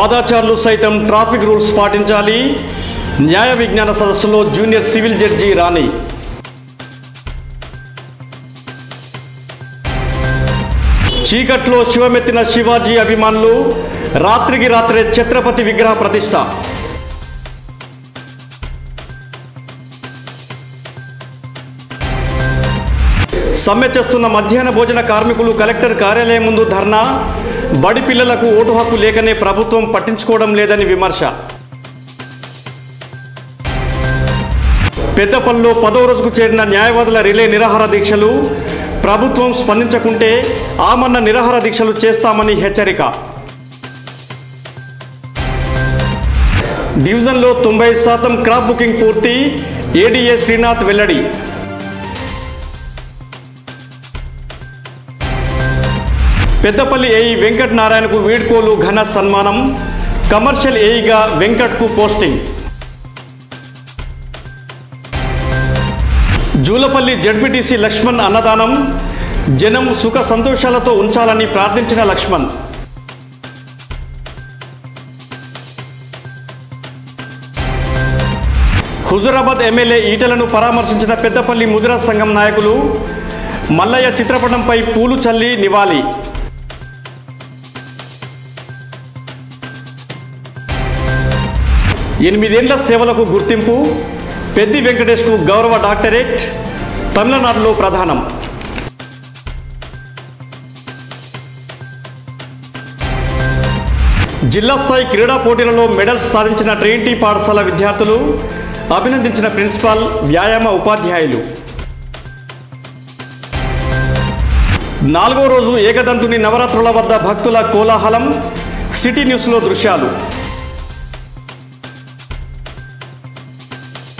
పాదాచారులు సైతం traffic rules పాటించాలి. న్యాయ విజ్ఞాన సదస్సులో జూనియర్ సివిల్ జడ్జి రాణి. చీకట్లో శివమెత్తిన శివాజీ అభిమానులు రాత్రికి రాత్రే ఛత్రపతి విగ్రహ ప్రతిష్ట. సమ్మె చేస్తున్న మధ్యాహ్న భోజన కార్మికులు కలెక్టర్ కార్యాలయం ముందు ధర్నా. బడి పిల్లలకు ఓటు హక్కు లేకనే ప్రభుత్వం పట్టించుకోవడం లేదని విమర్శ. పెద్దపల్లిలో 10వ రోజుకు చేరిన న్యాయవాదుల రిలే నిరాహార దీక్షలు. ప్రభుత్వం స్పందించకుంటే ఆమరణ నిరాహార దీక్షలు చేస్తామని హెచ్చరిక. డివిజన్లో 95% క్రాప్ బుకింగ్ పూర్తి. ఏడీఏ శ్రీనాథ్ వెల్లడి. పెద్దపల్లి ఏఈ వెంకట్ నారాయణకు వీడ్కోలు ఘన సన్మానం. కమర్షియల్ ఏఈగా వెంకట్కు పోస్టింగ్. జూలపల్లి జడ్బీటీసీ లక్ష్మణ్ అన్నదానం. జనం సుఖ సంతోషాలతో ఉంచాలని ప్రార్థించిన లక్ష్మణ్. హుజూరాబాద్ ఎమ్మెల్యే ఈటలను పరామర్శించిన పెద్దపల్లి ముదిరాజ్ సంఘం నాయకులు. మల్లయ్య చిత్రపటంపై పూలు చల్లి నివాళి. ఎనిమిదేళ్ల సేవలకు గుర్తింపు. పెద్ది వెంకటేష్కు గౌరవ డాక్టరేట్. తమిళనాడులో ప్రధానం. జిల్లా స్థాయి క్రీడా పోటీలలో మెడల్స్ సాధించిన ట్రీంటి పాఠశాల విద్యార్థులు అభినందించిన ప్రిన్సిపాల్, వ్యాయామ ఉపాధ్యాయులు. 4వ రోజు ఏకదంతుని నవరాత్రుల వద్ద భక్తుల కోలాహలం. సిటీ న్యూస్లో దృశ్యాలు.